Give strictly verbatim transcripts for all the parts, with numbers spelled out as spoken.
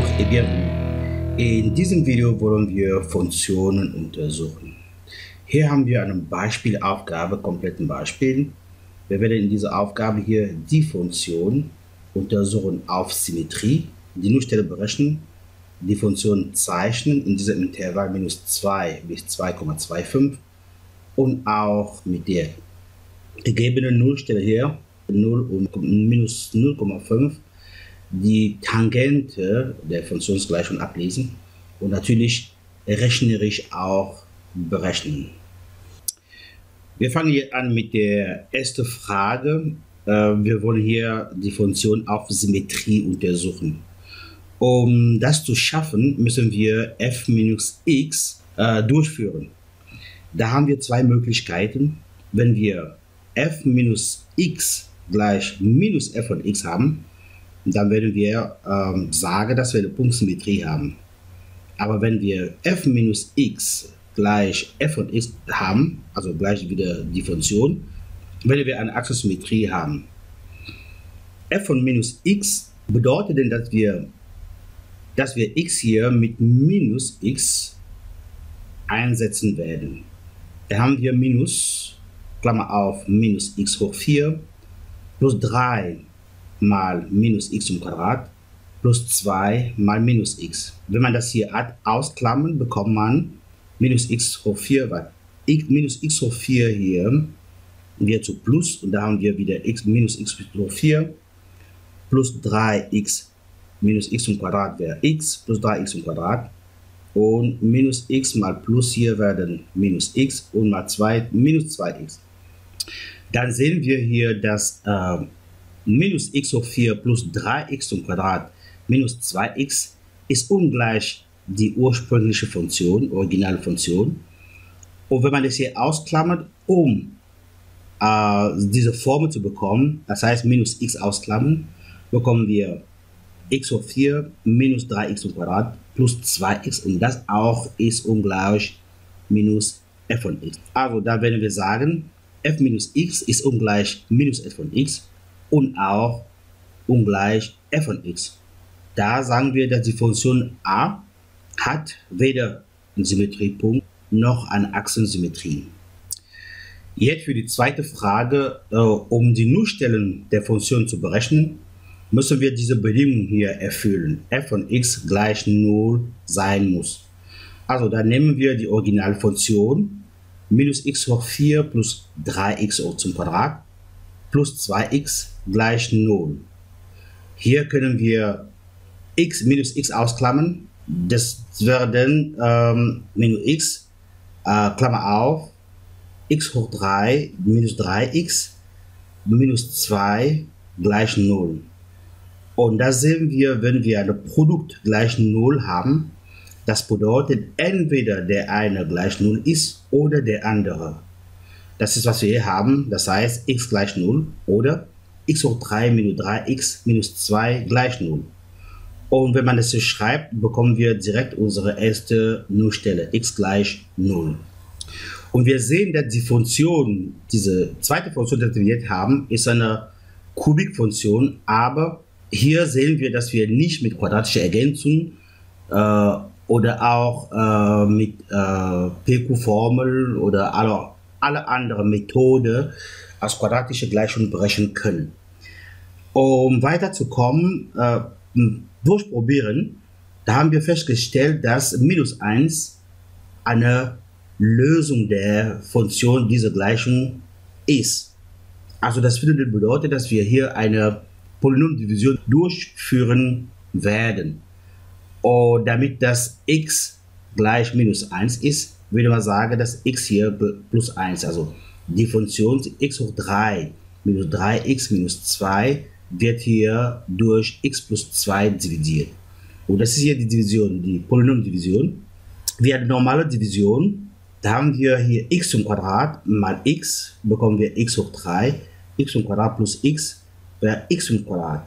Bonjour et bienvenue. In diesem Video wollen wir Funktionen untersuchen. Hier haben wir eine Beispielaufgabe, kompletten Beispiel. Wir werden in dieser Aufgabe hier die Funktion untersuchen auf Symmetrie, die Nullstelle berechnen, die Funktion zeichnen in diesem Intervall minus zwei bis zwei Komma fünfundzwanzig und auch mit der gegebenen Nullstelle hier null und minus null Komma fünf die Tangente der Funktionsgleichung ablesen und natürlich rechnerisch auch berechnen. Wir fangen hier an mit der ersten Frage. Wir wollen hier die Funktion auf Symmetrie untersuchen. Um das zu schaffen, müssen wir f minus x durchführen. Da haben wir zwei Möglichkeiten. Wenn wir f minus x gleich minus f von x haben, dann werden wir ähm, sagen, dass wir eine Punktsymmetrie haben. Aber wenn wir f minus x gleich f von x haben, also gleich wieder die Funktion, werden wir eine Achsensymmetrie haben. f von minus x bedeutet denn, dass wir, dass wir x hier mit minus x einsetzen werden. Da haben wir minus, Klammer auf, minus x hoch vier plus drei mal minus x zum Quadrat plus zwei mal minus x. Wenn man das hier hat, ausklammern, bekommt man minus x hoch vier, weil x, minus x hoch vier hier wird zu plus und da haben wir wieder x minus x hoch vier plus drei x minus x zum Quadrat wäre x plus drei x zum Quadrat und minus x mal plus hier werden minus x und mal zwei minus zwei x. Dann sehen wir hier, dass äh, minus x hoch vier plus drei x zum Quadrat minus zwei x ist ungleich die ursprüngliche Funktion, originale Funktion. Und wenn man das hier ausklammert, um äh, diese Formel zu bekommen, das heißt minus x ausklammern, bekommen wir x hoch vier minus drei x zum Quadrat plus zwei x und das auch ist ungleich minus f von x. Also da werden wir sagen, f minus x ist ungleich minus f von x und auch ungleich f von x. Da sagen wir, dass die Funktion a hat weder einen Symmetriepunkt noch eine Achsensymmetrie. Jetzt für die zweite Frage, äh, um die Nullstellen der Funktion zu berechnen, müssen wir diese Bedingung hier erfüllen. f von x gleich null sein muss. Also da nehmen wir die Originalfunktion minus x hoch vier plus drei x hoch zum Quadrat plus zwei x gleich null. Hier können wir x minus x ausklammern. Das werden ähm, minus x, äh, Klammer auf, x hoch drei minus drei x minus zwei gleich null. Und das sehen wir, wenn wir ein Produkt gleich null haben. Das bedeutet, entweder der eine gleich null ist oder der andere. Das ist, was wir hier haben. Das heißt, x gleich null oder x hoch drei minus drei x minus zwei gleich null. Und wenn man das hier schreibt, bekommen wir direkt unsere erste Nullstelle, x gleich null. Und wir sehen, dass die Funktion, diese zweite Funktion, die wir jetzt haben, ist eine Kubikfunktion, aber hier sehen wir, dass wir nicht mit quadratischer Ergänzung äh, oder auch äh, mit äh, P Q Formel oder aller, alle anderen Methode als quadratische Gleichung berechnen können. Um weiterzukommen, äh, durchprobieren, da haben wir festgestellt, dass minus eins eine Lösung der Funktion dieser Gleichung ist. Also das bedeutet, dass wir hier eine Polynomdivision durchführen werden. Und damit das x gleich minus eins ist, würde man sagen, dass x hier plus eins, also die Funktion x hoch drei minus drei x minus zwei wird hier durch x plus zwei dividiert. Und das ist hier die Division, die Polynomdivision. Wir haben eine normale Division, da haben wir hier x zum Quadrat mal x, bekommen wir x hoch drei, x zum Quadrat plus x wäre x zum Quadrat.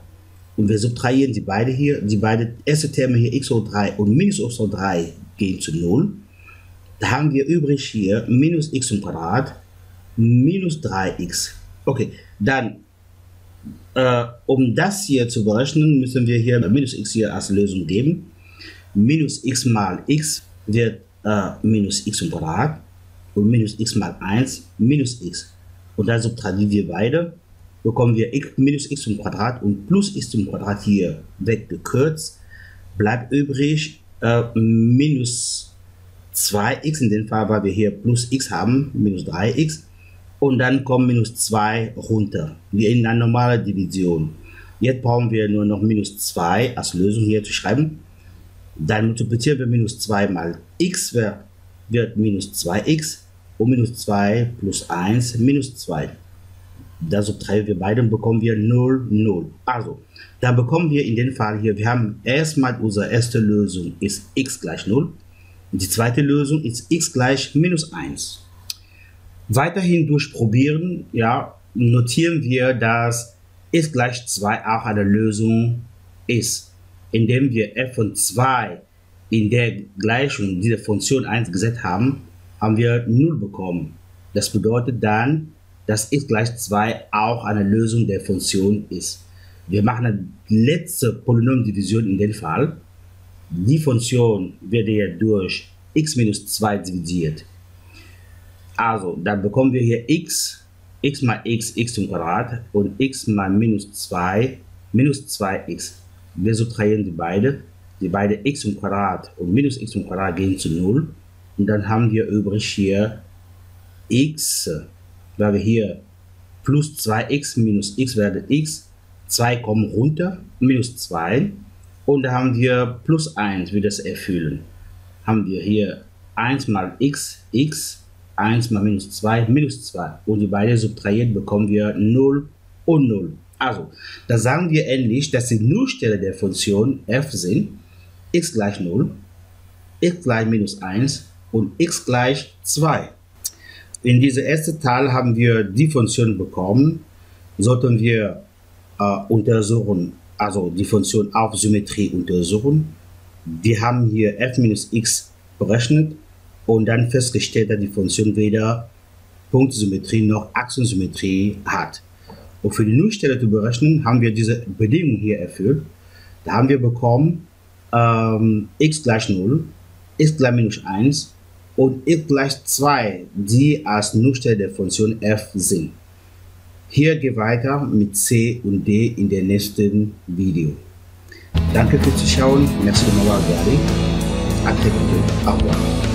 Und wir subtrahieren die beide hier, die beiden erste Terme hier x hoch drei und minus x hoch drei gehen zu null. Da haben wir übrig hier minus x zum Quadrat minus drei x. Okay, dann Äh, um das hier zu berechnen, müssen wir hier minus x hier als Lösung geben. Minus x mal x wird äh, minus x im Quadrat und minus x mal eins minus x. Und dann subtrahieren wir beide, bekommen wir x, minus x zum Quadrat und plus x zum Quadrat hier weggekürzt. Bleibt übrig äh, minus zwei x, in dem Fall, weil wir hier plus x haben, minus drei x. Und dann kommt minus zwei runter, wie in einer normalen Division. Jetzt brauchen wir nur noch minus zwei als Lösung hier zu schreiben. Dann multiplizieren wir minus zwei mal x, wird minus zwei x. Und minus zwei plus eins minus zwei. Da subtrahieren wir beide und bekommen wir null, null. Also, dann bekommen wir in dem Fall hier, wir haben erstmal unsere erste Lösung ist x gleich null. Und die zweite Lösung ist x gleich minus eins. Weiterhin durchprobieren, ja, notieren wir, dass x gleich zwei auch eine Lösung ist, indem wir f von zwei in der Gleichung dieser Funktion eingesetzt haben, haben wir null bekommen. Das bedeutet dann, dass x gleich zwei auch eine Lösung der Funktion ist. Wir machen eine letzte Polynomdivision in dem Fall. Die Funktion wird ja durch x minus zwei dividiert. Also, dann bekommen wir hier x, x mal x, x zum Quadrat und x mal minus zwei, minus zwei x. Wir subtrahieren die beide. Die beide x zum Quadrat und minus x zum Quadrat gehen zu null. Und dann haben wir übrig hier x, weil wir hier plus zwei x minus x werden x, zwei kommen runter, minus zwei. Und da haben wir plus eins, wie wir das erfüllen. Haben wir hier eins mal x, x. eins mal minus zwei, minus zwei. Und die beiden subtrahiert bekommen wir null und null. Also, da sagen wir ähnlich, dass die Nullstelle der Funktion f sind x gleich null, x gleich minus eins und x gleich zwei. In diesem ersten Teil haben wir die Funktion bekommen. Sollten wir äh, untersuchen, also die Funktion auf Symmetrie untersuchen. Wir haben hier f minus x berechnet. Und dann festgestellt, dass die Funktion weder Punktsymmetrie noch Achsensymmetrie hat. Und für die Nullstelle zu berechnen, haben wir diese Bedingung hier erfüllt. Da haben wir bekommen ähm, x gleich null, x gleich minus eins und x gleich zwei, die als Nullstelle der Funktion f sind. Hier geht weiter mit C und D in der nächsten Video. Danke fürs Zuschauen. Merci de m'avoir regardé. A très bientôt. Au revoir.